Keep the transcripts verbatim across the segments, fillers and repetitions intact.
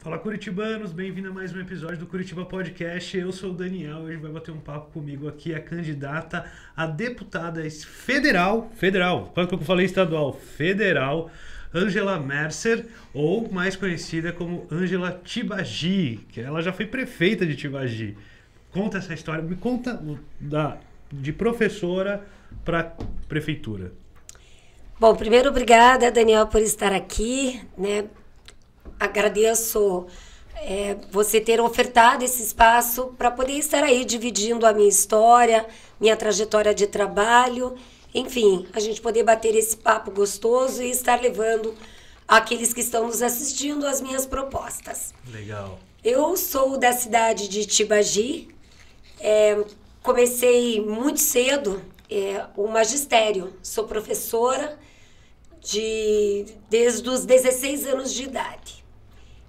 Fala, curitibanos, bem-vindo a mais um episódio do Curitiba Podcast. Eu sou o Daniel, hoje vai bater um papo comigo aqui a candidata a deputada federal, federal, quando eu falei estadual, federal, Angela Mercer, ou mais conhecida como Angela Tibagi, que ela já foi prefeita de Tibagi. Conta essa história, me conta da, de professora para prefeitura. Bom, primeiro, obrigada, Daniel, por estar aqui, né? Agradeço é, você ter ofertado esse espaço para poder estar aí dividindo a minha história, minha trajetória de trabalho, enfim, a gente poder bater esse papo gostoso e estar levando àqueles que estão nos assistindo as minhas propostas. Legal. Eu sou da cidade de Tibagi, é, comecei muito cedo é, o magistério, sou professora de, desde os dezesseis anos de idade.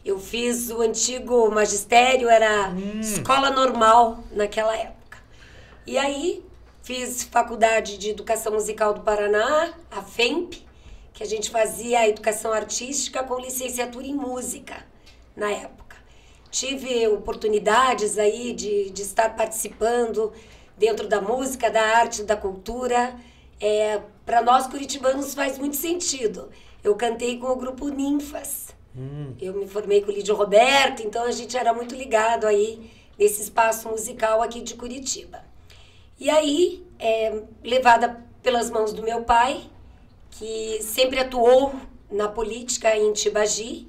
Eu fiz o antigo magistério, era hum. escola normal naquela época. E aí fiz faculdade de educação musical do Paraná, a F E M P, que a gente fazia educação artística com licenciatura em música na época. Tive oportunidades aí de, de estar participando dentro da música, da arte, da cultura. É, para nós curitibanos faz muito sentido. Eu cantei com o grupo Ninfas. Eu me formei com o Lídio Roberto, então a gente era muito ligado aí nesse espaço musical aqui de Curitiba. E aí, é, levada pelas mãos do meu pai, que sempre atuou na política em Tibagi,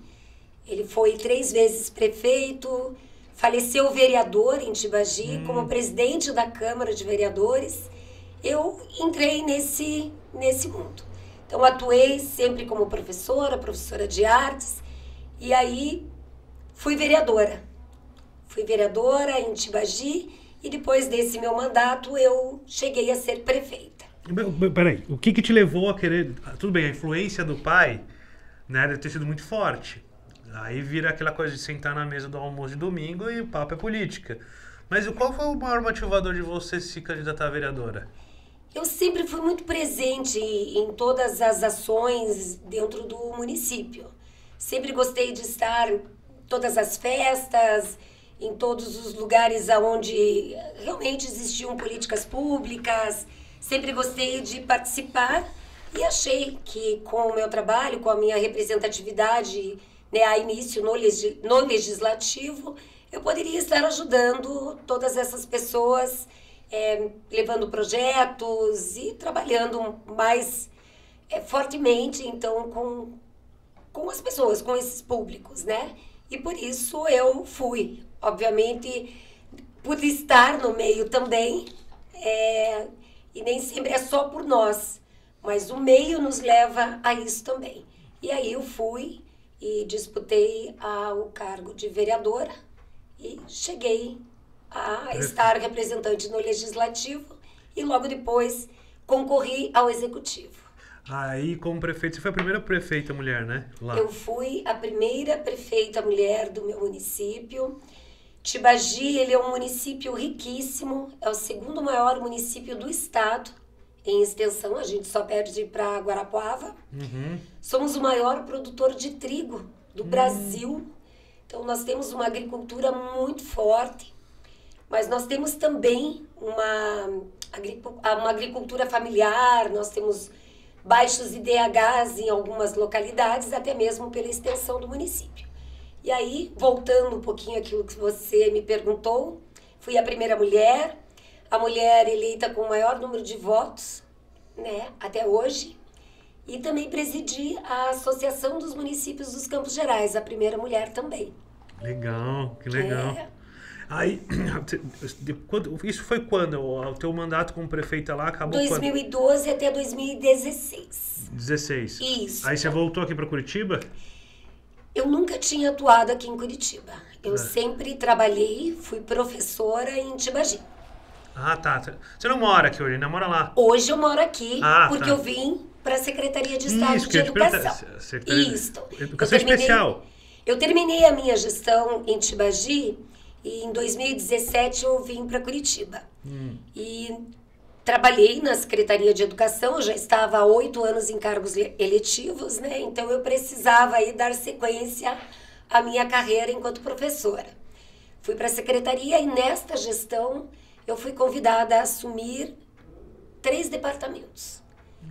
ele foi três vezes prefeito, faleceu vereador em Tibagi, hum. como presidente da Câmara de Vereadores, eu entrei nesse, nesse mundo. Então, atuei sempre como professora, professora de artes. E aí, fui vereadora. Fui vereadora em Tibagi e depois desse meu mandato, eu cheguei a ser prefeita. Peraí, o que que te levou a querer... Tudo bem, a influência do pai, né, deve ter sido muito forte. Aí vira aquela coisa de sentar na mesa do almoço de domingo e o papo é política. Mas qual foi o maior motivador de você se candidatar a vereadora? Eu sempre fui muito presente em todas as ações dentro do município. Sempre gostei de estar em todas as festas, em todos os lugares onde realmente existiam políticas públicas. Sempre gostei de participar e achei que com o meu trabalho, com a minha representatividade, né, a início no, legis- no legislativo, eu poderia estar ajudando todas essas pessoas, é, levando projetos e trabalhando mais é, fortemente, então, com... com as pessoas, com esses públicos, né? E por isso eu fui. Obviamente, por estar no meio também, é, e nem sempre é só por nós, mas o meio nos leva a isso também. E aí eu fui e disputei a, o cargo de vereadora e cheguei a estar representante no Legislativo e logo depois concorri ao Executivo. Aí, como prefeita, você foi a primeira prefeita mulher, né? Lá. Eu fui a primeira prefeita mulher do meu município. Tibagi, ele é um município riquíssimo, é o segundo maior município do estado em extensão, a gente só perde para Guarapuava. Uhum. Somos o maior produtor de trigo do uhum. Brasil, então nós temos uma agricultura muito forte, mas nós temos também uma, uma agricultura familiar, nós temos... baixos I D Hs em algumas localidades, até mesmo pela extensão do município. E aí, voltando um pouquinho àquilo que você me perguntou, fui a primeira mulher, a mulher eleita com o maior número de votos, né, até hoje, e também presidi a Associação dos Municípios dos Campos Gerais, a primeira mulher também. Legal, que legal. É... Aí, isso foi quando? O teu mandato como prefeita lá acabou dois mil e doze quando? Até dois mil e dezesseis. dezesseis. Isso. Aí você voltou aqui para Curitiba? Eu nunca tinha atuado aqui em Curitiba. Eu ah. sempre trabalhei, fui professora em Tibagi. Ah, tá. Você não mora aqui hoje, né? Mora lá. Hoje eu moro aqui, ah, porque tá. eu vim para a Secretaria de Estado isso, de Educação. Isso. Educação eu Especial. Terminei, eu terminei a minha gestão em Tibagi... E em dois mil e dezessete eu vim para Curitiba hum. e trabalhei na Secretaria de Educação, eu já estava há oito anos em cargos eletivos, né? Então eu precisava aí dar sequência a minha carreira enquanto professora. Fui para a secretaria e nesta gestão eu fui convidada a assumir três departamentos.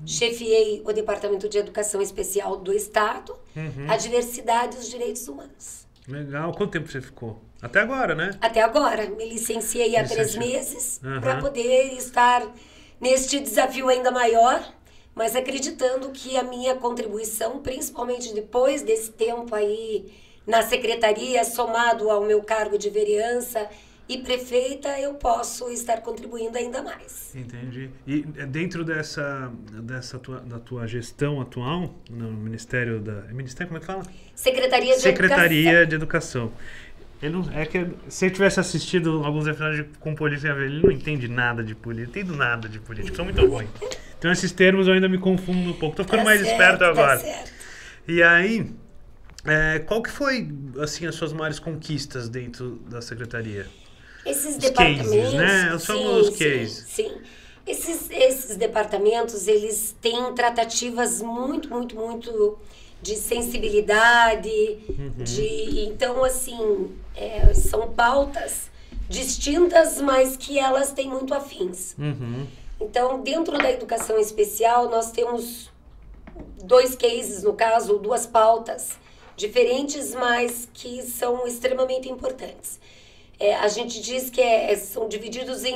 Uhum. Chefiei o Departamento de Educação Especial do Estado, uhum. a Diversidade e os Direitos Humanos. Legal. Quanto tempo você ficou? Até agora, né? Até agora. Me licenciei há três meses uhum. para poder estar neste desafio ainda maior, mas acreditando que a minha contribuição, principalmente depois desse tempo aí na secretaria, somado ao meu cargo de vereança e prefeita, eu posso estar contribuindo ainda mais. Entendi. E dentro dessa, dessa tua, da tua gestão atual, no Ministério da... Ministério, como é que fala? Secretaria de Secretaria de Educação. Ele não, é que se eu tivesse assistido alguns episódios com política, ele não entende nada de política, entendo nada de política, sou muito ruim. Então esses termos eu ainda me confundo um pouco, tô ficando tá mais certo, esperto agora. Tá certo. E aí, é, qual que foi, assim, as suas maiores conquistas dentro da secretaria? Esses os departamentos, cases, né? Os famosos cases. Sim, esses, esses departamentos, eles têm tratativas muito, muito, muito de sensibilidade, uhum. de, então, assim, é, são pautas distintas, mas que elas têm muito afins. Uhum. Então, dentro da educação especial, nós temos dois cases, no caso, duas pautas diferentes, mas que são extremamente importantes. É, a gente diz que é, são divididos em,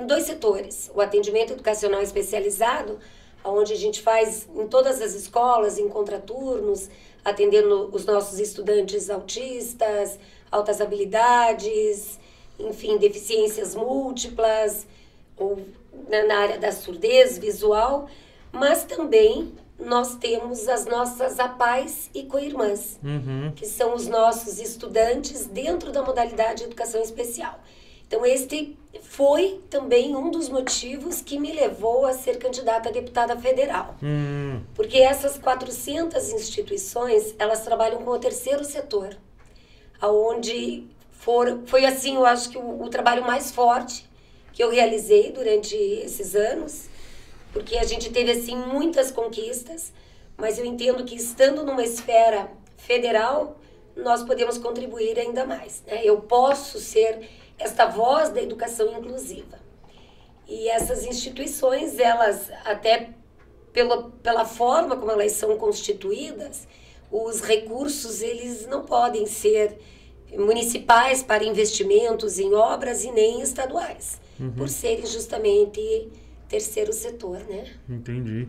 em dois setores. O atendimento educacional especializado, onde a gente faz em todas as escolas, em contraturnos, atendendo os nossos estudantes autistas, altas habilidades, enfim, deficiências múltiplas, ou na, na área da surdez visual. Mas também nós temos as nossas APAES e co-irmãs, uhum. que são os nossos estudantes dentro da modalidade de educação especial. Então, este foi também um dos motivos que me levou a ser candidata a deputada federal. Uhum. Porque essas quatrocentas instituições, elas trabalham com o terceiro setor, onde for, foi, assim, eu acho que o, o trabalho mais forte que eu realizei durante esses anos, porque a gente teve, assim, muitas conquistas, mas eu entendo que estando numa esfera federal, nós podemos contribuir ainda mais, né? Eu posso ser esta voz da educação inclusiva. E essas instituições, elas, até pela, pela forma como elas são constituídas, os recursos, eles não podem ser municipais para investimentos em obras e nem estaduais, uhum. por serem justamente terceiro setor, né? Entendi.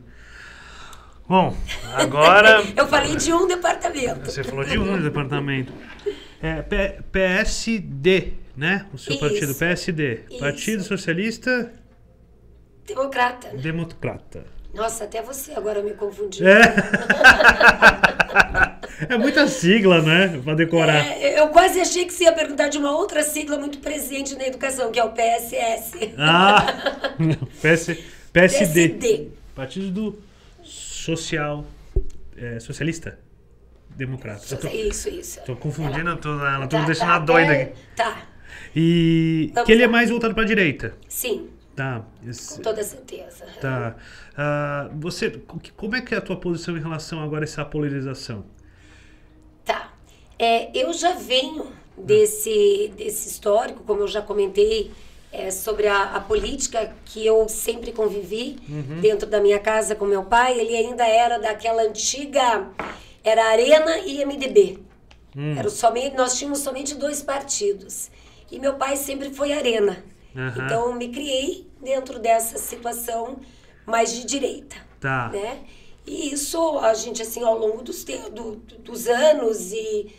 Bom, agora... Eu falei de um departamento. Você falou de um departamento. É, P S D, né? O seu Isso. partido, P S D. Isso. Partido Socialista... Democrata. Né? Democrata. Nossa, até você agora me confundiu. É, é muita sigla, né? Pra decorar. É, eu quase achei que você ia perguntar de uma outra sigla muito presente na educação, que é o P S S. Ah, PS, PSD. PSD. Partido do... Social, é, socialista, democrata. Tô, isso, isso. Estou confundindo, ela estou tá, tá, deixando tá, doida é, aqui. Tá. E Vamos que ele lá. é mais voltado para a direita. Sim. Tá. Esse, com toda certeza. Tá. Uh, você, como é que é a tua posição em relação agora a essa polarização? Tá. É, eu já venho desse, desse histórico, como eu já comentei, É sobre a, a política que eu sempre convivi uhum. dentro da minha casa com meu pai. Ele ainda era daquela antiga... Era Arena e M D B. Uhum. Era somente, nós tínhamos somente dois partidos. E meu pai sempre foi Arena. Uhum. Então, eu me criei dentro dessa situação mais de direita. Tá. Né? E isso, a gente, assim, ao longo dos, te, do, dos anos e...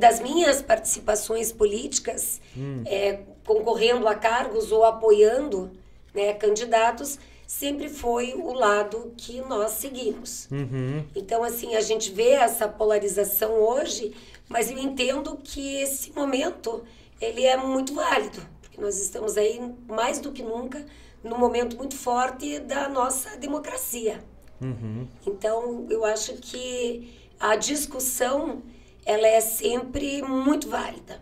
das minhas participações políticas, hum. é, concorrendo a cargos ou apoiando, né, candidatos, sempre foi o lado que nós seguimos. Uhum. Então, assim, a gente vê essa polarização hoje, mas eu entendo que esse momento, ele é muito válido, porque nós estamos aí, mais do que nunca, num momento muito forte da nossa democracia. Uhum. Então, eu acho que a discussão... ela é sempre muito válida.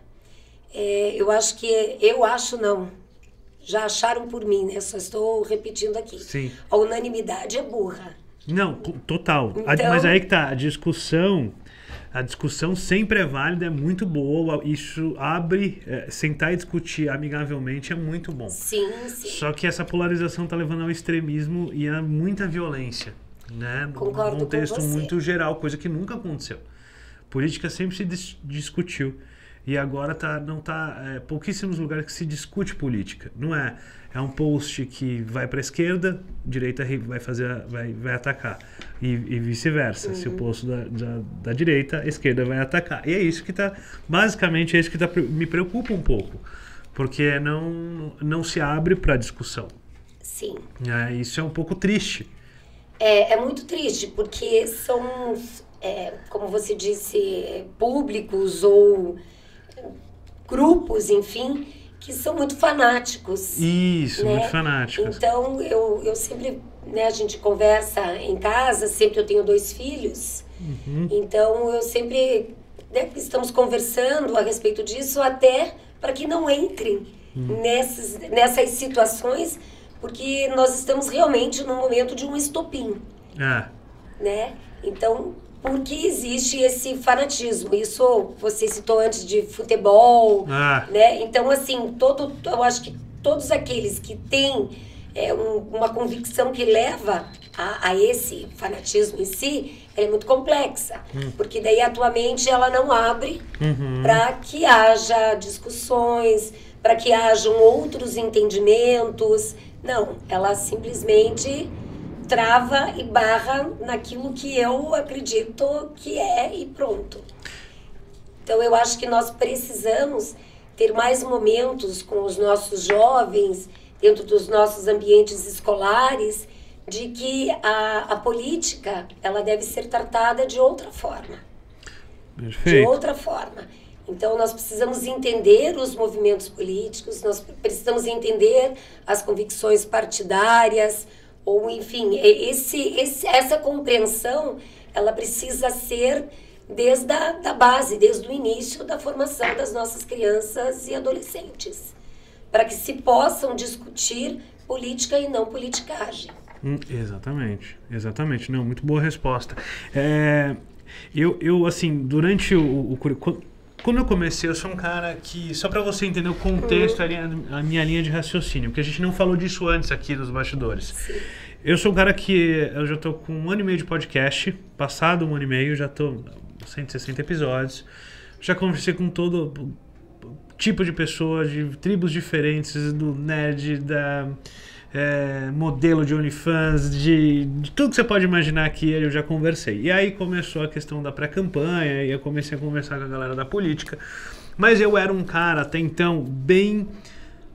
É, eu acho que... Eu acho não. Já acharam por mim, né? Só estou repetindo aqui. Sim. A unanimidade é burra. Não, total. Então, mas aí que tá. A discussão... a discussão sempre é válida, é muito boa, isso abre, é, sentar e discutir amigavelmente é muito bom. Sim, sim. Só que essa polarização está levando ao extremismo e a muita violência, né? Concordo num contexto com você. Muito geral, coisa que nunca aconteceu. Política sempre se dis discutiu. E agora tá, não tá, é, pouquíssimos lugares que se discute política. Não é, é um post que vai para a esquerda, direita vai fazer, vai, vai atacar e, e vice-versa. Uhum. Se o post da, da, da direita, a esquerda vai atacar. E é isso que tá, basicamente é isso que tá, me preocupa um pouco, porque não não se abre para discussão. Sim. É, isso é um pouco triste. É, é muito triste porque são, é, como você disse, públicos ou grupos, enfim, que são muito fanáticos. Isso, né? Muito fanáticos. Então, eu, eu sempre, né, a gente conversa em casa, sempre eu tenho dois filhos, uhum. Então eu sempre, né, estamos conversando a respeito disso, até para que não entrem uhum. nessas, nessas situações, porque nós estamos realmente num momento de um estopim. Ah. Né? Então, porque existe esse fanatismo. Isso você citou antes de futebol, ah. né? Então, assim, todo, eu acho que todos aqueles que têm é, um, uma convicção que leva a, a esse fanatismo em si, ela é muito complexa. Hum. Porque daí a tua mente, ela não abre uhum. para que haja discussões, para que hajam outros entendimentos. Não, ela simplesmente trava e barra naquilo que eu acredito que é e pronto. Então eu acho que nós precisamos ter mais momentos com os nossos jovens, dentro dos nossos ambientes escolares, de que a, a política, ela deve ser tratada de outra forma. Perfeito. De outra forma. Então nós precisamos entender os movimentos políticos, nós precisamos entender as convicções partidárias, ou enfim, esse, esse, essa compreensão, ela precisa ser desde a da base, desde o início da formação das nossas crianças e adolescentes, para que se possam discutir política e não politicagem. Hum, exatamente, exatamente. Não, muito boa resposta. É, eu, eu, assim, durante o, o currículo... Quando eu comecei, eu sou um cara que, só para você entender o contexto, a, linha, a minha linha de raciocínio, porque a gente não falou disso antes aqui dos bastidores. Sim. Eu sou um cara que, eu já estou com um ano e meio de podcast, passado um ano e meio, já estou cento e sessenta episódios, já conversei com todo tipo de pessoa, de tribos diferentes, do nerd, da... É, modelo de OnlyFans, de, de tudo que você pode imaginar aqui, eu já conversei. E aí começou a questão da pré-campanha, e eu comecei a conversar com a galera da política. Mas eu era um cara, até então, bem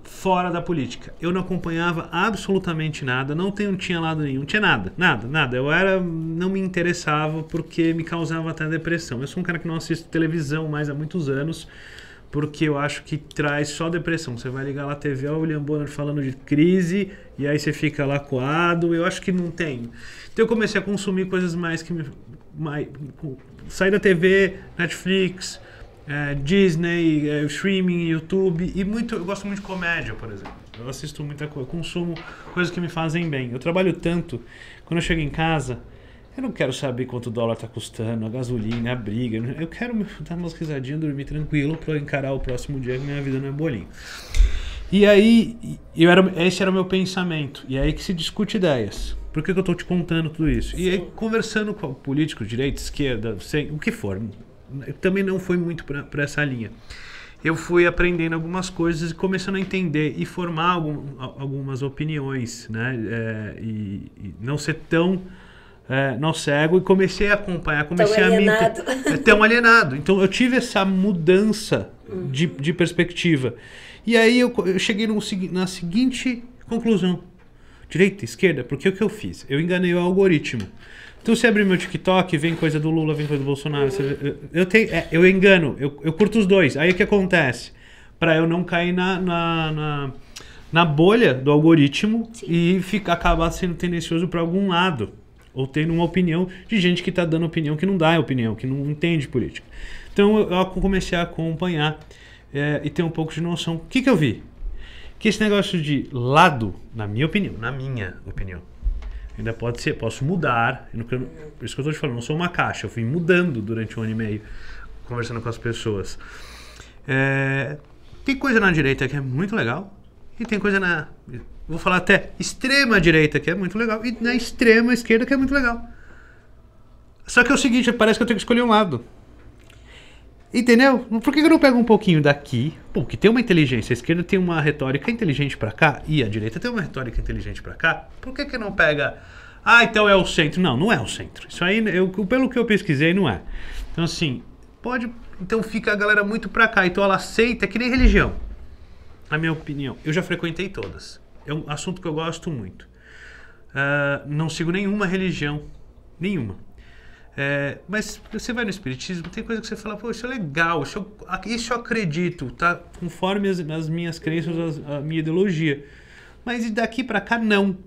fora da política. Eu não acompanhava absolutamente nada, não tenho, tinha lado nenhum, tinha nada, nada, nada. Eu era, não me interessava porque me causava até depressão. Eu sou um cara que não assisto televisão mais há muitos anos, porque eu acho que traz só depressão. Você vai ligar lá a T V, ó, o William Bonner falando de crise, e aí você fica lá coado. Eu acho que não tem. Então eu comecei a consumir coisas mais que me... Mais, sair da T V, Netflix, é, Disney, é, streaming, YouTube, e muito, eu gosto muito de comédia, por exemplo. Eu assisto muita coisa, consumo coisas que me fazem bem. Eu trabalho tanto, quando eu chego em casa... Eu não quero saber quanto o dólar está custando, a gasolina, a briga. Eu quero dar umas risadinhas, dormir tranquilo para encarar o próximo dia, que minha vida não é bolinho. E aí, eu era, esse era o meu pensamento. E é aí que se discute ideias. Por que, que eu estou te contando tudo isso? E aí, conversando com políticos, direita, esquerda, sem, o que for. Também não foi muito para essa linha. Eu fui aprendendo algumas coisas e começando a entender e formar algum, algumas opiniões, né? É, e, e não ser tão... É, não cego, e comecei a acompanhar, comecei tão alienado. a me... É tão alienado. Então eu tive essa mudança uhum. de, de perspectiva. E aí eu, eu cheguei no, na seguinte conclusão. Direita, esquerda, porque o que eu fiz? Eu enganei o algoritmo. Então você abrir meu TikTok, vem coisa do Lula, vem coisa do Bolsonaro. Uhum. Você, eu, eu, tenho, é, eu engano, eu, eu curto os dois. Aí o que acontece? Para eu não cair na... na, na na bolha do algoritmo. Sim. E ficar, acabar sendo tendencioso para algum lado. Ou tendo uma opinião de gente que está dando opinião que não dá opinião, que não entende política. Então eu comecei a acompanhar é, e ter um pouco de noção. O que, que eu vi? Que esse negócio de lado, na minha opinião, na minha opinião, Ainda pode ser, posso mudar. Por isso que eu estou te falando, não sou uma caixa. Eu fui mudando durante um ano e meio, conversando com as pessoas. É, tem coisa na direita que é muito legal. E tem coisa na, vou falar até, extrema direita que é muito legal. E na extrema esquerda que é muito legal. Só que é o seguinte, parece que eu tenho que escolher um lado. Entendeu? Por que eu não pego um pouquinho daqui? Porque tem uma inteligência, a esquerda tem uma retórica inteligente pra cá e a direita tem uma retórica inteligente pra cá. Por que que não pega... Ah, então é o centro. Não, não é o centro. Isso aí, eu, pelo que eu pesquisei, não é. Então assim, pode... Então fica a galera muito pra cá. Então ela aceita que nem religião. Na minha opinião. Eu já frequentei todas. É um assunto que eu gosto muito. Uh, não sigo nenhuma religião. Nenhuma. É, mas você vai no espiritismo, tem coisa que você fala, pô, isso é legal, isso eu, isso eu acredito, tá? Conforme as, as minhas crenças, a, a minha ideologia. Mas daqui pra cá, não.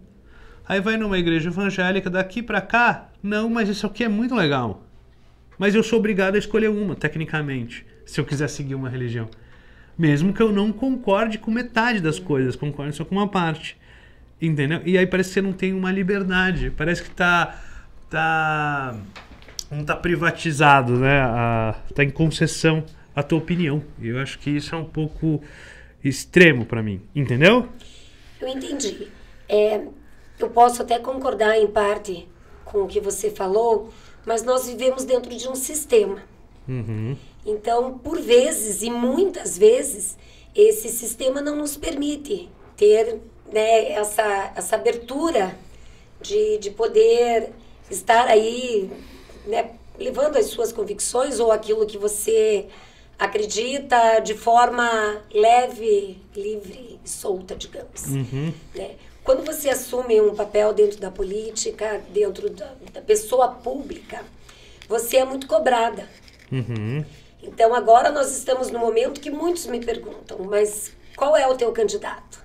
Aí vai numa igreja evangélica, daqui pra cá, não, mas isso aqui é muito legal. Mas eu sou obrigado a escolher uma, tecnicamente, se eu quiser seguir uma religião. Mesmo que eu não concorde com metade das coisas, concorde só com uma parte. Entendeu? E aí parece que você não tem uma liberdade, parece que tá... tá... não está privatizado, né? Está em concessão a tua opinião. E eu acho que isso é um pouco extremo para mim. Entendeu? Eu entendi. É, eu posso até concordar em parte com o que você falou, mas nós vivemos dentro de um sistema. Uhum. Então, por vezes e muitas vezes, esse sistema não nos permite ter, né, essa, essa abertura de, de poder estar aí... né, levando as suas convicções ou aquilo que você acredita de forma leve, livre e solta, digamos. Uhum. Né? Quando você assume um papel dentro da política, dentro da, da pessoa pública, você é muito cobrada. Uhum. Então, agora nós estamos no momento que muitos me perguntam, mas qual é o teu candidato?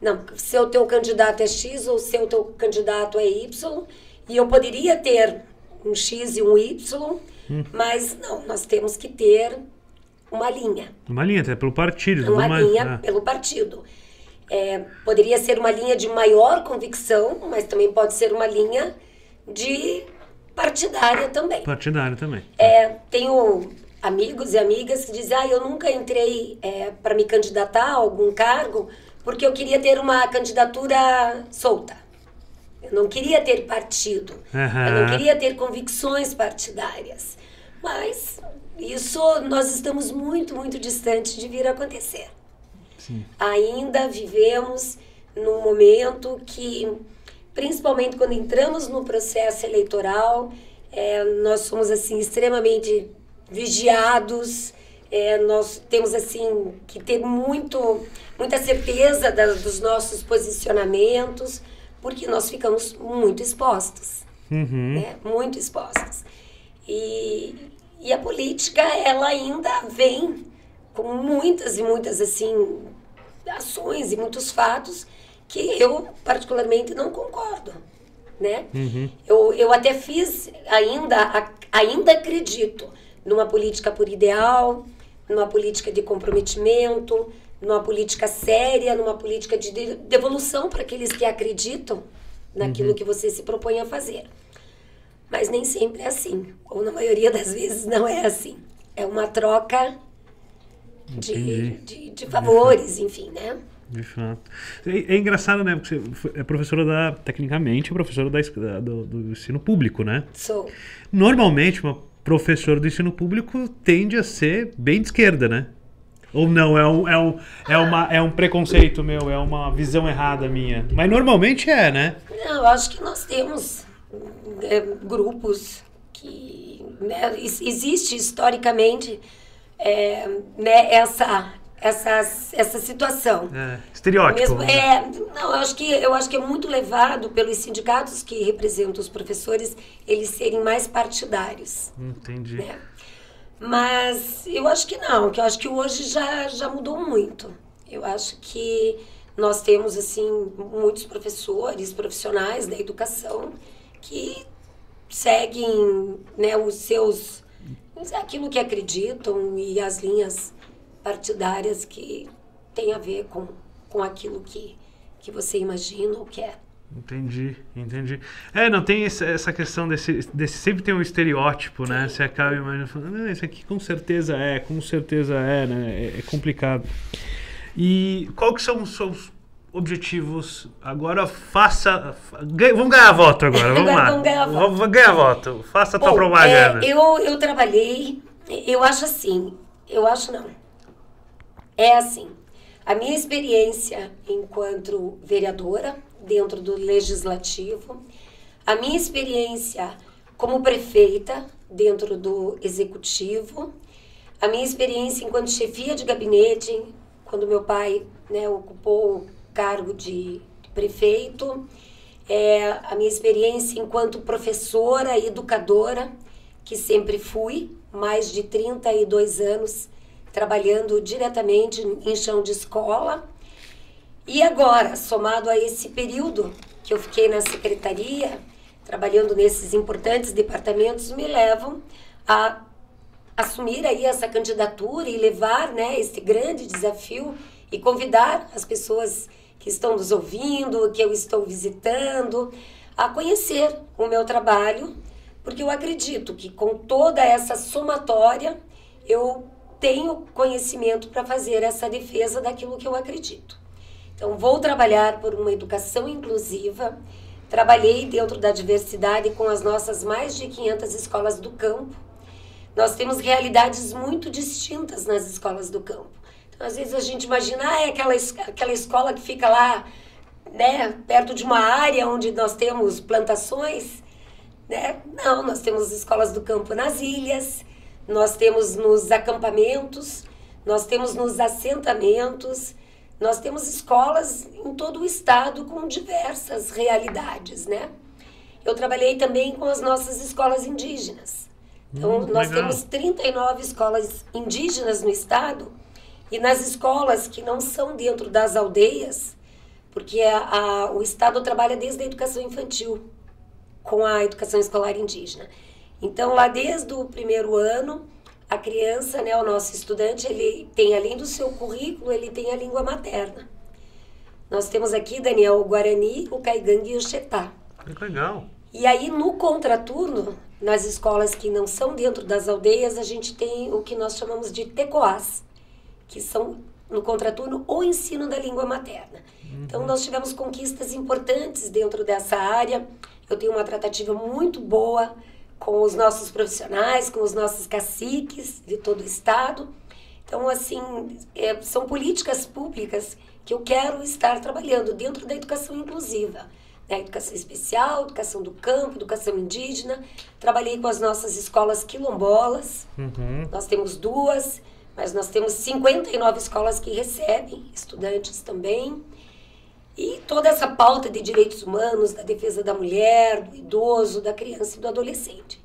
Não, se o teu candidato é X ou se o teu candidato é Y, e eu poderia ter... um X e um Y, hum. mas não, nós temos que ter uma linha. Uma linha, até pelo partido. Uma mais, linha ah. pelo partido. É, poderia ser uma linha de maior convicção, mas também pode ser uma linha de partidária também. Partidária também. É, tenho amigos e amigas que dizem, ah, eu nunca entrei é, para me candidatar a algum cargo porque eu queria ter uma candidatura solta. Eu não queria ter partido, uhum. eu não queria ter convicções partidárias. Mas isso nós estamos muito, muito distante de vir a acontecer. Sim. Ainda vivemos num momento que, principalmente quando entramos no processo eleitoral, é, nós somos assim, extremamente vigiados, é, nós temos assim, que ter muito, muita certeza da, dos nossos posicionamentos, porque nós ficamos muito expostos, uhum. né? Muito expostos. E, e a política, ela ainda vem com muitas e muitas, assim, ações e muitos fatos que eu, particularmente, não concordo, né? Uhum. Eu, eu até fiz, ainda, ainda acredito numa política por ideal, numa política de comprometimento, numa política séria, numa política de devolução para aqueles que acreditam naquilo uhum. que você se propõe a fazer. Mas nem sempre é assim, ou na maioria das vezes não é assim. É uma troca de, de, de favores, de enfim, né? De fato. É, é engraçado, né? Porque você é professora, da, tecnicamente, professora da, do, do ensino público, né? Sou. Normalmente, uma professora do ensino público tende a ser bem de esquerda, né? Ou não, é um, é, um, é, uma, é um preconceito meu, é uma visão errada minha. Mas normalmente é, né? Não, eu acho que nós temos é, grupos que... né, existe historicamente é, né, essa, essa, essa situação. É, estereótipo. Mesmo, é, não, eu acho, que, eu acho que é muito levado pelos sindicatos que representam os professores, eles serem mais partidários. Entendi. Né? Mas eu acho que não, que eu acho que hoje já, já mudou muito. Eu acho que nós temos, assim, muitos professores, profissionais da educação que seguem, né, os seus... aquilo que acreditam e as linhas partidárias que tem a ver com, com aquilo que, que você imagina ou quer. Entendi, entendi. É, não tem esse, essa questão desse, desse... Sempre tem um estereótipo, né? Você acaba imaginando, falando, não, isso aqui com certeza é, com certeza é, né? É, é complicado. E qual que são os seus objetivos? Agora faça... Ganha, vamos ganhar voto agora, vamos agora lá. Vamos ganhar voto. Vamos ganhar voto. Faça a tua propaganda. É, eu, eu trabalhei... Eu acho assim... Eu acho não. É assim... A minha experiência enquanto vereadora dentro do Legislativo, a minha experiência como prefeita dentro do Executivo, a minha experiência enquanto chefia de gabinete, quando meu pai, né, ocupou o cargo de prefeito, é, a minha experiência enquanto professora e educadora, que sempre fui, mais de trinta e dois anos, trabalhando diretamente em chão de escola. E agora, somado a esse período que eu fiquei na secretaria, trabalhando nesses importantes departamentos, me levam a assumir aí essa candidatura e levar, né, esse grande desafio e convidar as pessoas que estão nos ouvindo, que eu estou visitando, a conhecer o meu trabalho, porque eu acredito que com toda essa somatória, eu tenho conhecimento para fazer essa defesa daquilo que eu acredito. Então, vou trabalhar por uma educação inclusiva. Trabalhei dentro da diversidade com as nossas mais de quinhentas escolas do campo. Nós temos realidades muito distintas nas escolas do campo. Então, às vezes a gente imagina, ah, é aquela, aquela escola que fica lá, né, perto de uma área onde nós temos plantações, né? Não, nós temos escolas do campo nas ilhas, nós temos nos acampamentos, nós temos nos assentamentos, nós temos escolas em todo o estado com diversas realidades, né? Eu trabalhei também com as nossas escolas indígenas. Então, hum, nós legal. temos trinta e nove escolas indígenas no estado, e nas escolas que não são dentro das aldeias, porque a, a, o estado trabalha desde a educação infantil com a educação escolar indígena. Então, lá desde o primeiro ano, a criança, né, o nosso estudante, ele tem, além do seu currículo, ele tem a língua materna. Nós temos aqui, Daniel, o Guarani, o Kaigang e o Xetá. Que legal! E aí, no contraturno, nas escolas que não são dentro das aldeias, a gente tem o que nós chamamos de tekoás, que são, no contraturno, o ensino da língua materna. Uhum. Então, nós tivemos conquistas importantes dentro dessa área. Eu tenho uma tratativa muito boa com os nossos profissionais, com os nossos caciques de todo o estado. Então, assim, é, são políticas públicas que eu quero estar trabalhando dentro da educação inclusiva, né? Educação especial, educação do campo, educação indígena. Trabalhei com as nossas escolas quilombolas. Uhum. Nós temos duas, mas nós temos cinquenta e nove escolas que recebem estudantes também. E toda essa pauta de direitos humanos, da defesa da mulher, do idoso, da criança e do adolescente.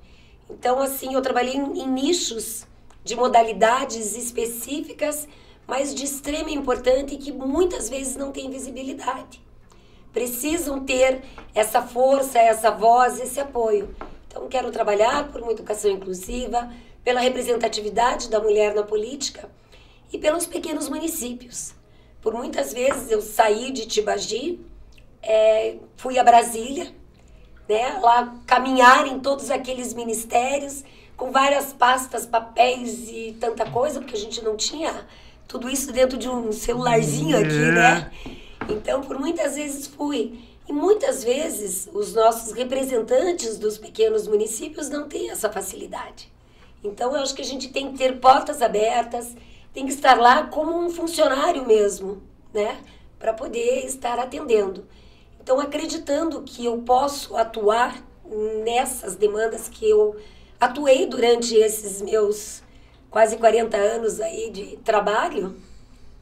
Então, assim, eu trabalhei em, em nichos de modalidades específicas, mas de extrema importância e que muitas vezes não tem visibilidade. Precisam ter essa força, essa voz, esse apoio. Então, quero trabalhar por uma educação inclusiva, pela representatividade da mulher na política e pelos pequenos municípios. Por muitas vezes eu saí de Tibagi, é, fui a Brasília, né, lá caminhar em todos aqueles ministérios, com várias pastas, papéis e tanta coisa, porque a gente não tinha tudo isso dentro de um celularzinho aqui, né? Então, por muitas vezes fui. E muitas vezes os nossos representantes dos pequenos municípios não têm essa facilidade. Então, eu acho que a gente tem que ter portas abertas, tem que estar lá como um funcionário mesmo, né? Para poder estar atendendo. Então, acreditando que eu posso atuar nessas demandas que eu atuei durante esses meus quase quarenta anos aí de trabalho,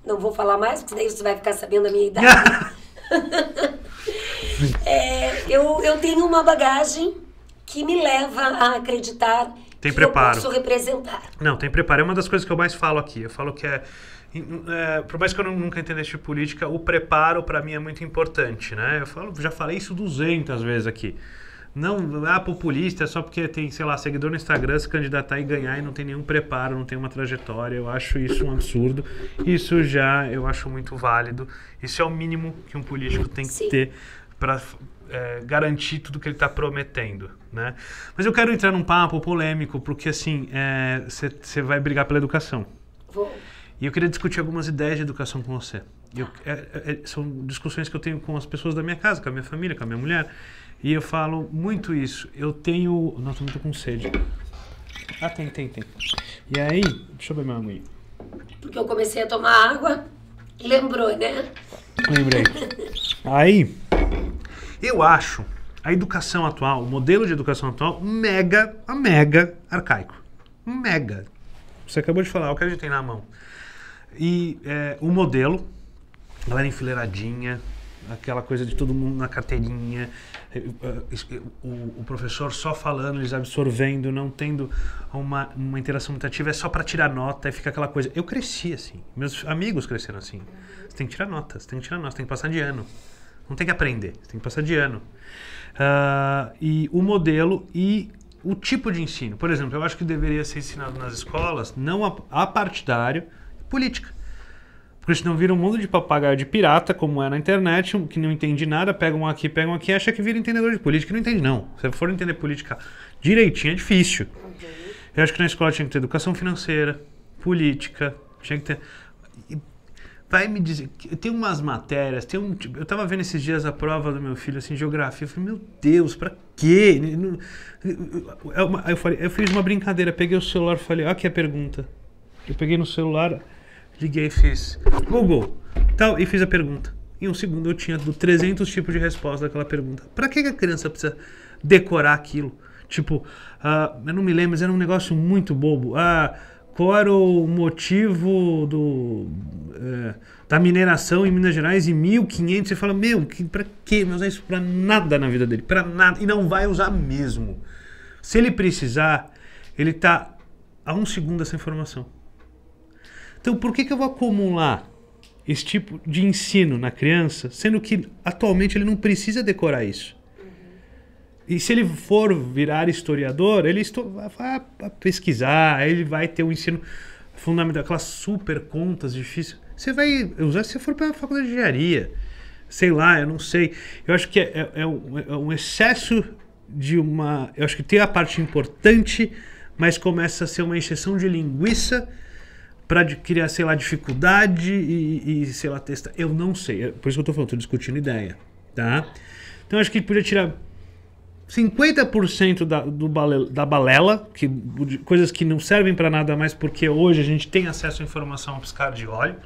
não vou falar mais, porque daí você vai ficar sabendo a minha idade. é, eu, eu tenho uma bagagem que me leva a acreditar. Tem preparo. Eu posso representar. Não, tem preparo. É uma das coisas que eu mais falo aqui. Eu falo que é... é por mais que eu não, nunca entendesse de política, o preparo para mim é muito importante, né? Eu falo, já falei isso duzentas vezes aqui. Não, ah, populista, só porque tem, sei lá, seguidor no Instagram, se candidatar e ganhar e não tem nenhum preparo, não tem uma trajetória. Eu acho isso um absurdo. Isso já eu acho muito válido. Isso é o mínimo que um político tem que Sim. ter para é, garantir tudo que ele está prometendo, né? Mas eu quero entrar num papo polêmico, porque assim, você é, vai brigar pela educação. Vou. E eu queria discutir algumas ideias de educação com você. Eu, é, é, são discussões que eu tenho com as pessoas da minha casa, com a minha família, com a minha mulher. E eu falo muito isso. Eu tenho... Nossa, eu tô com sede. Ah, tem, tem, tem. E aí, deixa eu beber minha água aí. Porque eu comecei a tomar água e lembrou, né? Lembrei. Aí, eu acho a educação atual, o modelo de educação atual, mega, mega arcaico. Mega. Você acabou de falar, o que a gente tem na mão. E é, o modelo... Galera enfileiradinha, aquela coisa de todo mundo na carteirinha, o, o professor só falando, eles absorvendo, não tendo uma, uma interação muito ativa, é só para tirar nota, e fica aquela coisa. Eu cresci assim, meus amigos cresceram assim. Você tem que tirar nota, você tem que tirar nota, você tem que passar de ano. Não tem que aprender, você tem que passar de ano. Uh, e o modelo e o tipo de ensino. Por exemplo, eu acho que deveria ser ensinado nas escolas, não a, a partidário, política. Porque senão vira um mundo de papagaio de pirata, como é na internet, que não entende nada, pega um aqui, pega um aqui, acha que vira entendedor de política. Não entende, não. Se for entender política direitinho, é difícil. Okay. Eu acho que na escola tinha que ter educação financeira, política, tinha que ter... Vai me dizer... Tem umas matérias, tem um... Eu tava vendo esses dias a prova do meu filho, assim, geografia. Eu falei, meu Deus, pra quê? Eu, eu, falei, eu fiz uma brincadeira, peguei o celular e falei, ó, aqui a pergunta. Eu peguei no celular... Liguei e fiz Google, tal, e fiz a pergunta. Em um segundo eu tinha do trezentos tipos de resposta daquela pergunta. Pra que a criança precisa decorar aquilo? Tipo, uh, eu não me lembro, mas era um negócio muito bobo. Ah, qual era o motivo do, uh, da mineração em Minas Gerais em mil e quinhentos? Você fala, meu, que, pra quê? Mas é isso pra nada na vida dele, pra nada. E não vai usar mesmo. Se ele precisar, ele tá a um segundo dessa informação. Então, por que que eu vou acumular esse tipo de ensino na criança, sendo que atualmente ele não precisa decorar isso? Uhum. E se ele for virar historiador, ele vai pesquisar, ele vai ter um ensino fundamental, aquelas super contas difíceis. Você vai usar se você for para a faculdade de engenharia. Sei lá, eu não sei. Eu acho que é, é, um, é um excesso de uma... Eu acho que tem a parte importante, mas começa a ser uma exceção de linguiça para criar, sei lá, dificuldade e, e, sei lá, testar. Eu não sei. É por isso que eu tô falando, tô discutindo ideia, tá? Então, acho que podia tirar cinquenta por cento da, do bale, da balela, que, de, coisas que não servem para nada mais, porque hoje a gente tem acesso à informação a piscar de, óleo,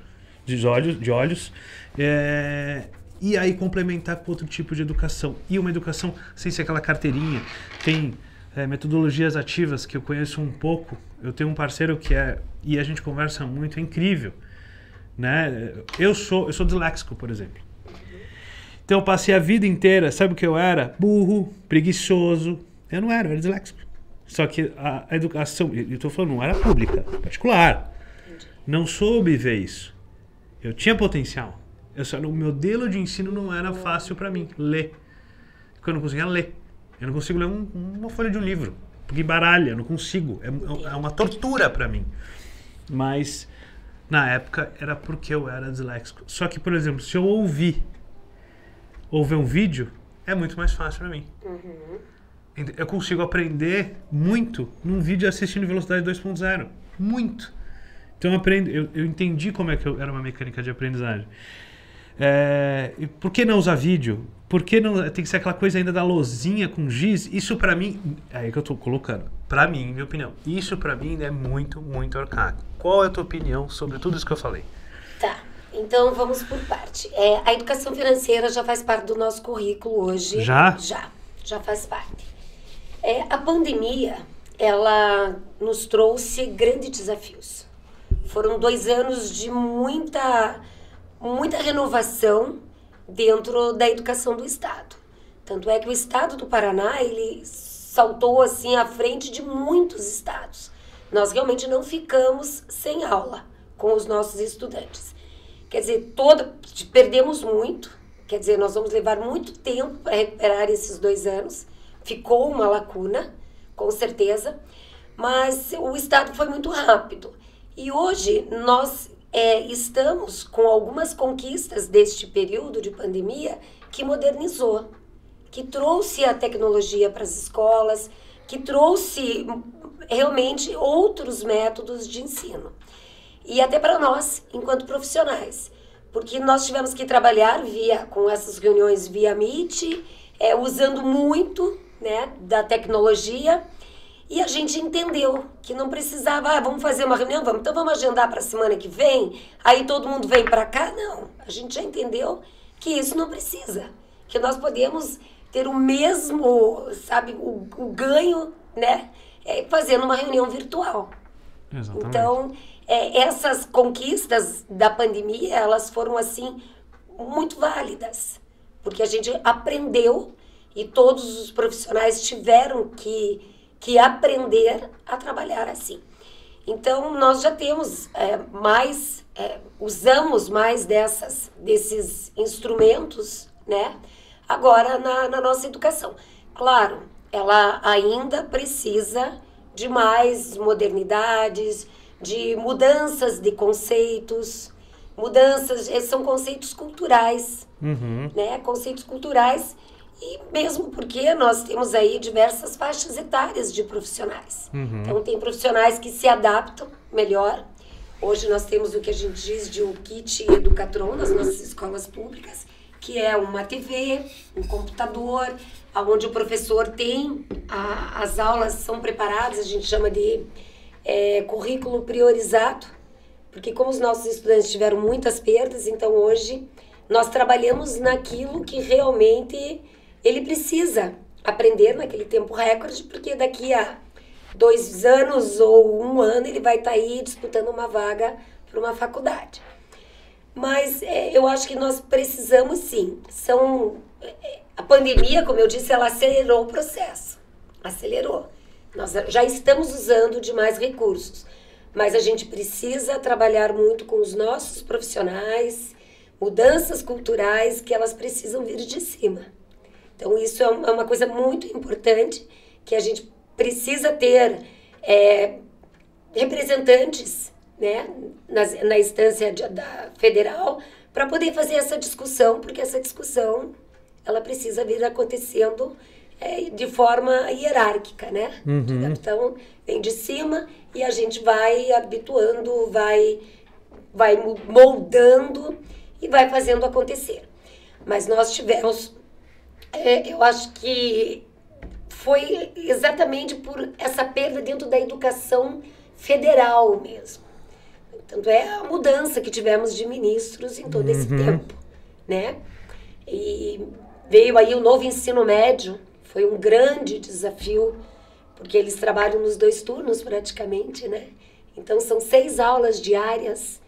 de olhos, de olhos é, e aí complementar com outro tipo de educação. E uma educação sem ser aquela carteirinha. Tem... É, metodologias ativas que eu conheço um pouco. Eu tenho um parceiro que é... E a gente conversa muito, é incrível. Né? Eu sou, eu sou disléxico, por exemplo. Então eu passei a vida inteira... Sabe o que eu era? Burro, preguiçoso. Eu não era, eu era disléxico. Só que a, a educação... Eu estou falando, não era pública, particular. Não soube ver isso. Eu tinha potencial. Eu só, o modelo de ensino não era fácil para mim. Ler. Porque eu não conseguia ler. Eu não consigo ler um, uma folha de um livro, porque baralha, eu não consigo. É, é uma tortura pra mim. Mas, na época, era porque eu era disléxico. Só que, por exemplo, se eu ouvir, ou ver um vídeo, é muito mais fácil pra mim. Uhum. Eu consigo aprender muito num vídeo assistindo velocidade dois ponto zero. Muito. Então, eu, aprendi, eu, eu entendi como é que eu, era uma mecânica de aprendizagem. É, e por que não usar vídeo? Por que não, tem que ser aquela coisa ainda da lousinha com giz? Isso pra mim, é aí que eu tô colocando, pra mim, minha opinião, isso pra mim é muito, muito arcaico. Qual é a tua opinião sobre tudo isso que eu falei? Tá, então vamos por parte. É, a educação financeira já faz parte do nosso currículo hoje. Já? Já, já faz parte. É, a pandemia, ela nos trouxe grandes desafios. Foram dois anos de muita... muita renovação dentro da educação do Estado. Tanto é que o Estado do Paraná, ele saltou assim à frente de muitos estados. Nós realmente não ficamos sem aula com os nossos estudantes. Quer dizer, toda, perdemos muito, quer dizer, nós vamos levar muito tempo para recuperar esses dois anos. Ficou uma lacuna, com certeza, mas o Estado foi muito rápido. E hoje nós... É, estamos com algumas conquistas deste período de pandemia que modernizou, que trouxe a tecnologia para as escolas, que trouxe realmente outros métodos de ensino. E até para nós, enquanto profissionais, porque nós tivemos que trabalhar via, com essas reuniões via Meet, é, usando muito, né, da tecnologia, e a gente entendeu que não precisava, ah, vamos fazer uma reunião, vamos, então vamos agendar para a semana que vem, aí todo mundo vem para cá. Não, a gente já entendeu que isso não precisa, que nós podemos ter o mesmo, sabe, o, o ganho, né, é, fazendo uma reunião virtual. Exatamente. Então, é, essas conquistas da pandemia, elas foram, assim, muito válidas, porque a gente aprendeu e todos os profissionais tiveram que, que aprender a trabalhar assim. Então, nós já temos é, mais, é, usamos mais dessas, desses instrumentos, né, agora na, na nossa educação. Claro, ela ainda precisa de mais modernidades, de mudanças de conceitos, mudanças, são conceitos culturais, uhum. né? Conceitos culturais, e mesmo porque nós temos aí diversas faixas etárias de profissionais. Uhum. Então, tem profissionais que se adaptam melhor. Hoje nós temos o que a gente diz de um kit Educatron nas nossas escolas públicas, que é uma T V, um computador, onde o professor tem, a, as aulas são preparadas, a gente chama de é, currículo priorizado, porque como os nossos estudantes tiveram muitas perdas, então hoje nós trabalhamos naquilo que realmente ele precisa aprender naquele tempo recorde, porque daqui a dois anos ou um ano ele vai estar aí disputando uma vaga para uma faculdade. Mas é, eu acho que nós precisamos, sim. São, é, a pandemia, como eu disse, ela acelerou o processo. Acelerou. Nós já estamos usando de mais recursos. Mas a gente precisa trabalhar muito com os nossos profissionais, mudanças culturais que elas precisam vir de cima. Então, isso é uma coisa muito importante, que a gente precisa ter é, representantes, né, na, na instância de, da federal, para poder fazer essa discussão, porque essa discussão ela precisa vir acontecendo é, de forma hierárquica, né? Uhum. Então, vem de cima e a gente vai habituando, vai, vai moldando e vai fazendo acontecer. Mas nós tivemos, é, eu acho que foi exatamente por essa perda dentro da educação federal mesmo. Tanto é a mudança que tivemos de ministros em todo esse uhum. tempo, né? E veio aí o novo ensino médio, foi um grande desafio, porque eles trabalham nos dois turnos praticamente, né? Então são seis aulas diárias,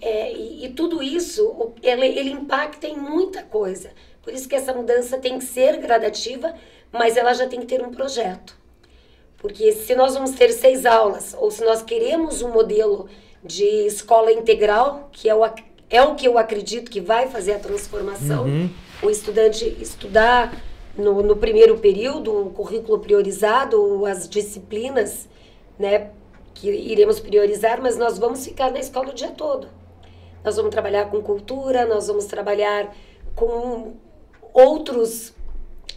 é, e, e tudo isso, ele, ele impacta em muita coisa. Por isso que essa mudança tem que ser gradativa, mas ela já tem que ter um projeto. Porque se nós vamos ter seis aulas, ou se nós queremos um modelo de escola integral, que é o, é o que eu acredito que vai fazer a transformação, uhum. o estudante estudar no, no primeiro período, o currículo priorizado, as disciplinas, né, que iremos priorizar, mas nós vamos ficar na escola o dia todo. Nós vamos trabalhar com cultura, nós vamos trabalhar com outros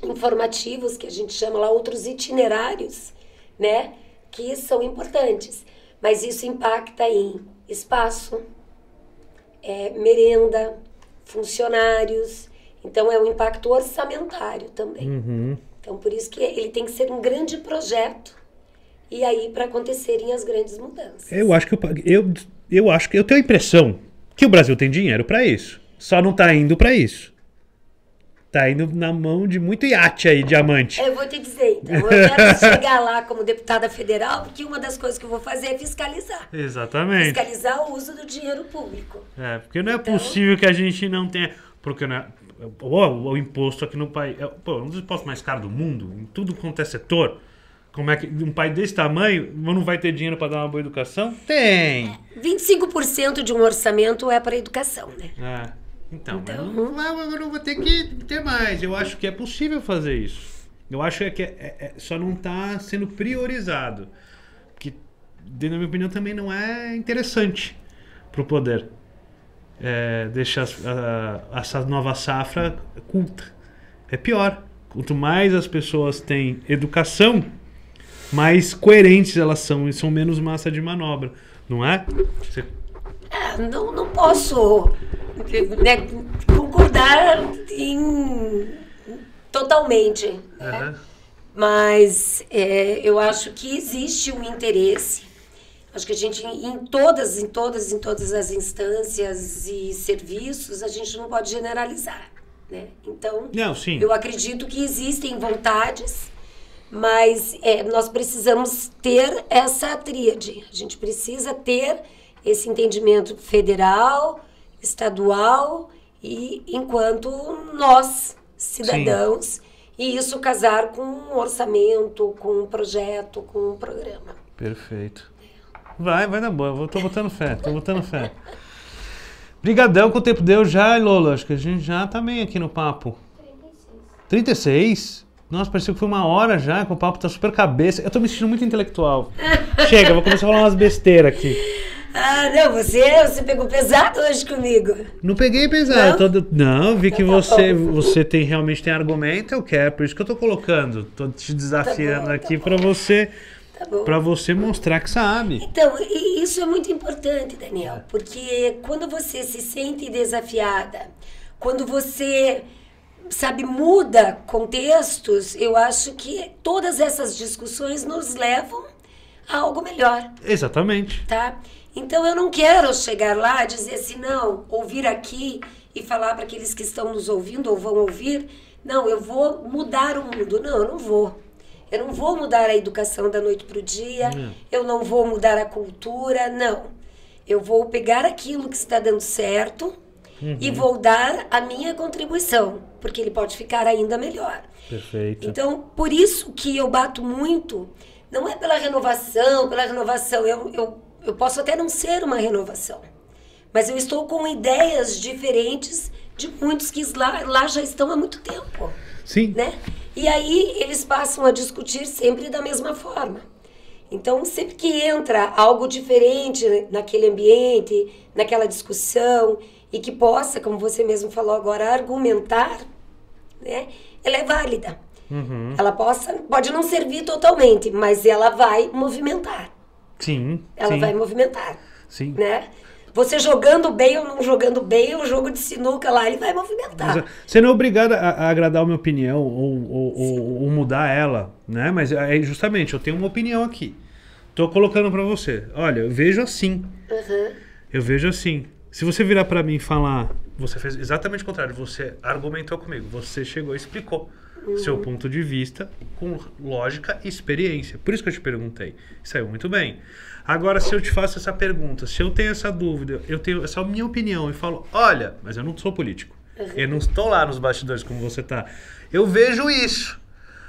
informativos, que a gente chama lá, outros itinerários, né, que são importantes. Mas isso impacta em espaço, é, merenda, funcionários. Então, é um impacto orçamentário também. Uhum. Então, por isso que ele tem que ser um grande projeto. E aí, para acontecerem as grandes mudanças. Eu acho que eu, eu, eu acho que eu tenho a impressão que o Brasil tem dinheiro para isso. Só não está indo para isso. Tá indo na mão de muito iate aí, diamante. Eu vou te dizer, então. Eu quero chegar lá como deputada federal, porque uma das coisas que eu vou fazer é fiscalizar. Exatamente. Fiscalizar o uso do dinheiro público. É, porque não é então... possível que a gente não tenha... Porque não é... o, o imposto aqui no país... É, pô, um dos impostos mais caros do mundo, em tudo quanto é setor. Como é que um país desse tamanho não vai ter dinheiro para dar uma boa educação? Tem! É, vinte e cinco por cento de um orçamento é para educação, né? É. Então, então... Eu, não, eu não vou ter que ter mais. Eu acho que é possível fazer isso. Eu acho que é, é, só não está sendo priorizado. Que, na minha opinião, também não é interessante para o poder. É, deixar a, a, essa nova safra culta. É pior. Quanto mais as pessoas têm educação, mais coerentes elas são e são menos massa de manobra, não é? Você... É, não, não posso, né, concordar em, totalmente, né? Uhum. Mas é, eu acho que existe um interesse. Acho que a gente, em todas, em todas, em todas as instâncias e serviços, a gente não pode generalizar, né? Então, não, sim. Eu acredito que existem vontades, mas é, nós precisamos ter essa tríade. A gente precisa ter esse entendimento federal, estadual e enquanto nós, cidadãos, sim. E isso casar com um orçamento, com um projeto, com um programa. Perfeito. Vai, vai na boa, eu tô botando fé, tô botando fé. Brigadão que o tempo deu já, Lola, acho que a gente já tá meio aqui no papo. trinta e seis? Nossa, pareceu que foi uma hora já, que o papo tá super cabeça. Eu tô me sentindo muito intelectual. Chega, eu vou começar a falar umas besteiras aqui. Ah, não, você, você pegou pesado hoje comigo. Não peguei pesado. Não, tô, não vi então, que tá você, você tem, realmente tem argumento, eu quero, por isso que eu tô colocando. Tô te desafiando tá bom, aqui tá pra você... Tá para você mostrar que sabe. Então, isso é muito importante, Daniel, porque quando você se sente desafiada, quando você, sabe, muda contextos, eu acho que todas essas discussões nos levam a algo melhor. Exatamente. Tá? Então, eu não quero chegar lá e dizer assim, não, ouvir aqui e falar para aqueles que estão nos ouvindo ou vão ouvir, não, eu vou mudar o mundo. Não, eu não vou. Eu não vou mudar a educação da noite para o dia, não. Eu não vou mudar a cultura, não. Eu vou pegar aquilo que está dando certo, uhum. E vou dar a minha contribuição, porque ele pode ficar ainda melhor. Perfeito. Então, por isso que eu bato muito, não é pela renovação, pela renovação, eu, eu, eu posso até não ser uma renovação, mas eu estou com ideias diferentes de muitos que lá, lá já estão há muito tempo. Sim. Né? E aí eles passam a discutir sempre da mesma forma. Então, sempre que entra algo diferente naquele ambiente, naquela discussão, e que possa, como você mesmo falou agora, argumentar, né? Ela é válida. Uhum. Ela possa, pode não servir totalmente, mas ela vai movimentar. Sim. Ela sim. vai movimentar. Sim. Né? Você jogando bem ou não jogando bem, o jogo de sinuca lá, ele vai movimentar. Você não é obrigado a agradar a minha opinião ou, ou, ou mudar ela, né? Mas é justamente, eu tenho uma opinião aqui. Tô colocando pra você. Olha, eu vejo assim. Uhum. Eu vejo assim. Se você virar pra mim e falar, você fez exatamente o contrário, você argumentou comigo, você chegou e explicou. Uhum. Seu ponto de vista com lógica e experiência. Por isso que eu te perguntei. Saiu muito bem. Agora, se eu te faço essa pergunta, se eu tenho essa dúvida, eu tenho essa minha opinião e falo, olha, mas eu não sou político. Uhum. Eu não estou lá nos bastidores como você está. Eu vejo isso.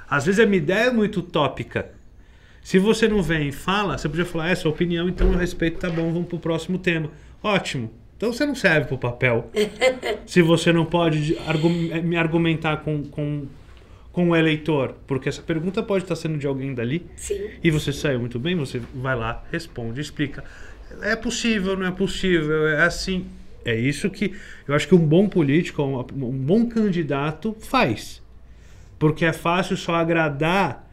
Às vezes a minha ideia é muito utópica. Se você não vem e fala, você podia falar, é sua opinião, então eu respeito, tá bom, vamos para o próximo tema. Ótimo. Então você não serve para o papel. Se você não pode me argumentar com... com com o eleitor, porque essa pergunta pode estar sendo de alguém dali. Sim. E você saiu muito bem, você vai lá, responde, explica. É possível, não é possível, é assim. É isso que eu acho que um bom político, um, um bom candidato faz. Porque é fácil só agradar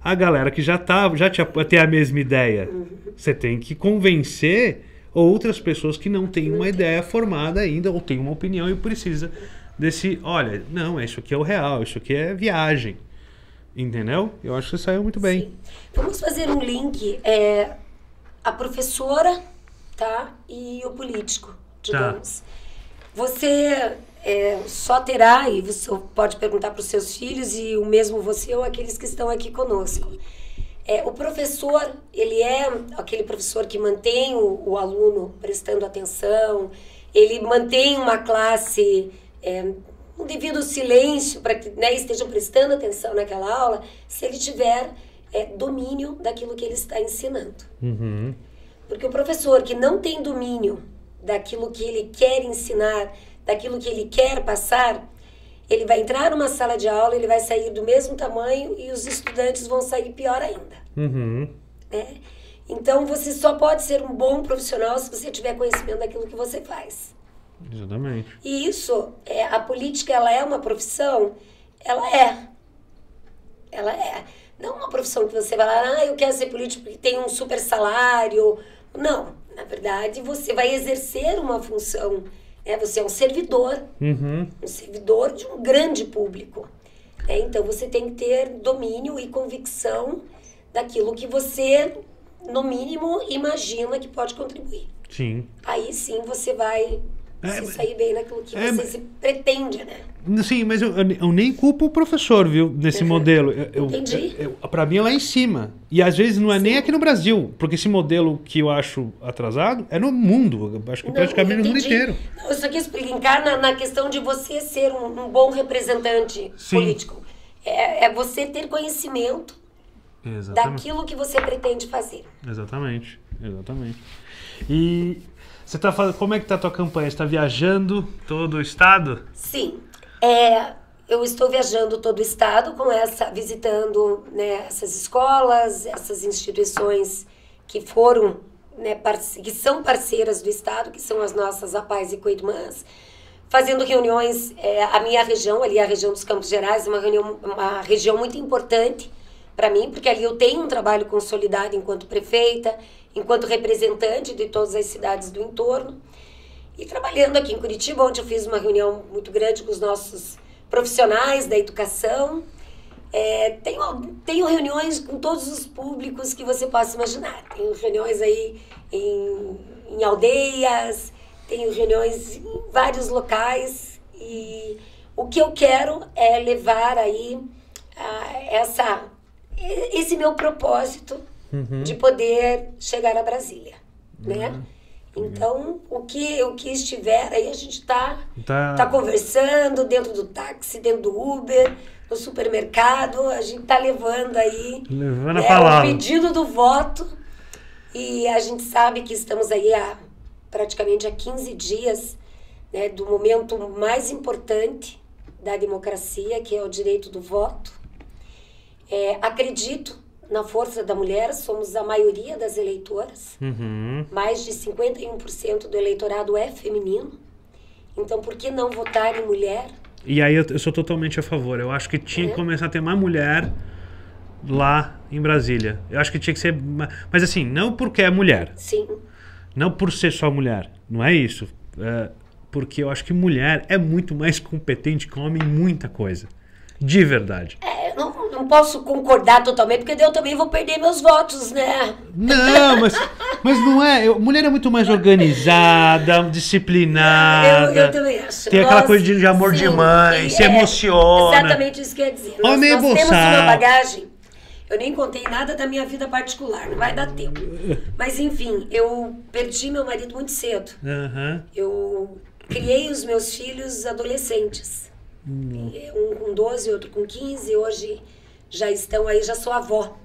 a galera que já, tá, já te, tem a mesma ideia. Uhum. Você tem que convencer outras pessoas que não têm uma ideia formada ainda, ou têm uma opinião e precisa... Desse, olha, não, isso aqui é o real, isso aqui é viagem. Entendeu? Eu acho que você saiu muito bem. Sim. Vamos fazer um link, é, a professora, tá? E o político, digamos. Tá. Você é, só terá, e você pode perguntar para os seus filhos, e o mesmo você ou aqueles que estão aqui conosco. É, o professor, ele é aquele professor que mantém o, o aluno prestando atenção, ele mantém uma classe... É, um devido silêncio para que, né, estejam prestando atenção naquela aula, se ele tiver é, domínio daquilo que ele está ensinando. Uhum. Porque o professor que não tem domínio daquilo que ele quer ensinar, daquilo que ele quer passar, ele vai entrar numa sala de aula, ele vai sair do mesmo tamanho e os estudantes vão sair pior ainda. Uhum. Né? Então, você só pode ser um bom profissional se você tiver conhecimento daquilo que você faz. Exatamente. E isso, é, a política, ela é uma profissão? Ela é. ela é... Não uma profissão que você vai lá, ah, eu quero ser político porque tem um super salário. Não, na verdade, você vai exercer uma função, né? Você é um servidor, uhum. um servidor de um grande público. Né? Então, você tem que ter domínio e convicção daquilo que você, no mínimo, imagina que pode contribuir. Sim. Aí sim você vai... É, se sair bem naquilo que é, você se pretende, né? Sim, mas eu, eu nem culpo o professor, viu? Nesse uhum. modelo. Eu, Entendi. Eu, eu, pra mim é lá em cima. E às vezes não é sim. nem aqui no Brasil. Porque esse modelo que eu acho atrasado é no mundo. Eu acho que não, praticamente no mundo inteiro. Não, eu só quis explicar na, na questão de você ser um, um bom representante sim. político. É, é você ter conhecimento exatamente. Daquilo que você pretende fazer. Exatamente, exatamente. E... Você tá falando, como é que tá a tua campanha? Você está viajando todo o estado? Sim, é, eu estou viajando todo o estado, com essa, visitando né, essas escolas, essas instituições que foram, né, parce, que são parceiras do estado, que são as nossas APAES e co-irmãs, fazendo reuniões, é, a minha região, ali a região dos Campos Gerais, uma, reunião, uma região muito importante para mim, porque ali eu tenho um trabalho consolidado enquanto prefeita, enquanto representante de todas as cidades do entorno, e trabalhando aqui em Curitiba, onde eu fiz uma reunião muito grande com os nossos profissionais da educação. É, tenho, tenho reuniões com todos os públicos que você possa imaginar. Tenho reuniões aí em, em aldeias, tenho reuniões em vários locais, e o que eu quero é levar aí a essa, esse meu propósito Uhum. de poder chegar a Brasília, uhum. né? Então, o que, o que estiver, aí a gente tá, tá... tá conversando dentro do táxi, dentro do Uber, no supermercado, a gente tá levando aí levando né, a palavra. O pedido do voto, e a gente sabe que estamos aí há, praticamente há quinze dias né, do momento mais importante da democracia, que é o direito do voto. É, acredito na força da mulher, somos a maioria das eleitoras. Uhum. Mais de cinquenta e um por cento do eleitorado é feminino. Então, por que não votar em mulher? E aí eu, eu sou totalmente a favor. Eu acho que tinha é. que começar a ter mais mulher lá em Brasília. Eu acho que tinha que ser... Mas assim, não porque é mulher. Sim. Não por ser só mulher. Não é isso. É porque eu acho que mulher é muito mais competente que homem em muita coisa. De verdade. É, não, não posso concordar totalmente, porque eu também vou perder meus votos, né? Não, mas, mas não é. Eu, mulher é muito mais organizada, disciplinada. Eu, eu também acho. Tem aquela nós, coisa de amor sim, de mãe, é, se emociona. Exatamente isso que eu ia dizer. Nós, nós temos uma bagagem. Eu nem contei nada da minha vida particular, não vai dar tempo. Mas enfim, eu perdi meu marido muito cedo. Uhum. Eu criei os meus filhos adolescentes. Um com doze, outro com quinze, hoje já estão aí, já sou avó.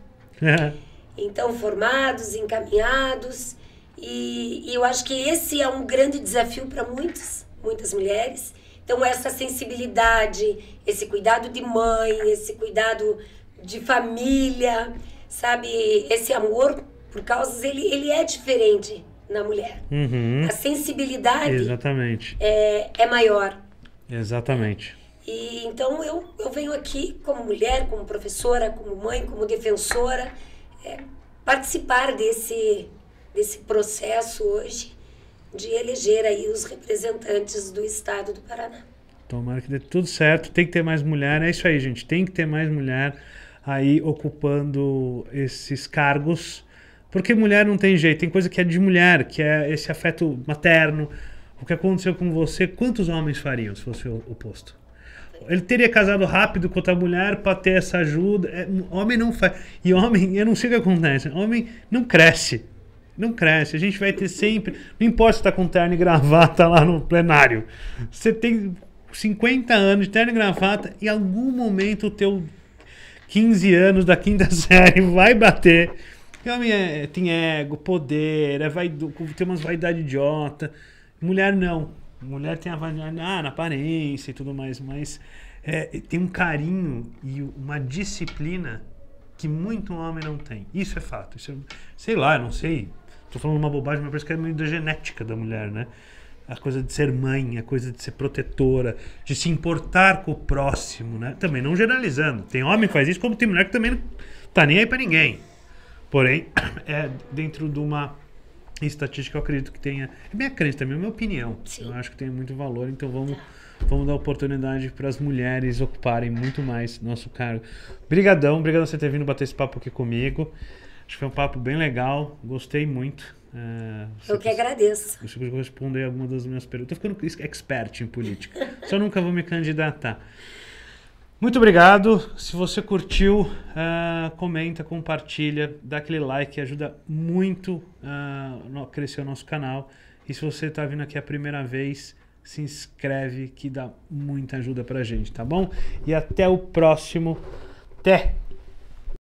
É. Então, formados, encaminhados, e, e eu acho que esse é um grande desafio para muitas, muitas mulheres. Então, essa sensibilidade, esse cuidado de mãe, esse cuidado de família, sabe? Esse amor, por causa ele, ele é diferente na mulher. Uhum. A sensibilidade exatamente. É, é maior. Exatamente. E então eu, eu venho aqui como mulher, como professora, como mãe, como defensora, é, participar desse, desse processo hoje de eleger aí os representantes do estado do Paraná. Tomara que dê tudo certo, tem que ter mais mulher, é isso aí, gente, tem que ter mais mulher aí ocupando esses cargos, porque mulher não tem jeito, tem coisa que é de mulher, que é esse afeto materno. O que aconteceu com você, quantos homens fariam se fosse o oposto? Ele teria casado rápido com outra mulher para ter essa ajuda. É, homem não faz. E homem, eu não sei o que acontece. Homem não cresce. Não cresce. A gente vai ter sempre... Não importa se está com terno e gravata lá no plenário. Você tem cinquenta anos de terno e gravata e em algum momento o teu quinze anos da quinta série vai bater. E homem é, tem ego, poder, é vaido, tem umas vaidades idiota. Mulher não. Mulher tem a vaidade ah, na aparência e tudo mais, mas é, tem um carinho e uma disciplina que muito homem não tem. Isso é fato. Isso é, sei lá, não sei. Tô falando uma bobagem, mas parece que é meio da genética da mulher, né? a coisa de ser mãe, a coisa de ser protetora, de se importar com o próximo, né? Também não generalizando. Tem homem que faz isso, como tem mulher que também não tá nem aí para ninguém. Porém, é dentro de uma estatística, eu acredito que tenha... É minha crença também, é minha opinião. Sim. Eu acho que tem muito valor, então vamos... Vamos dar oportunidade para as mulheres ocuparem muito mais nosso cargo. Brigadão, obrigado por você ter vindo bater esse papo aqui comigo. Acho que foi um papo bem legal, gostei muito. É, eu que agradeço. Você conseguiu responder alguma das minhas perguntas. Estou ficando expert em política, só nunca vou me candidatar. Muito obrigado. Se você curtiu, uh, comenta, compartilha, dá aquele like, ajuda muito uh, a crescer o nosso canal. E se você está vindo aqui a primeira vez... se inscreve que dá muita ajuda pra gente, tá bom? E até o próximo. Até!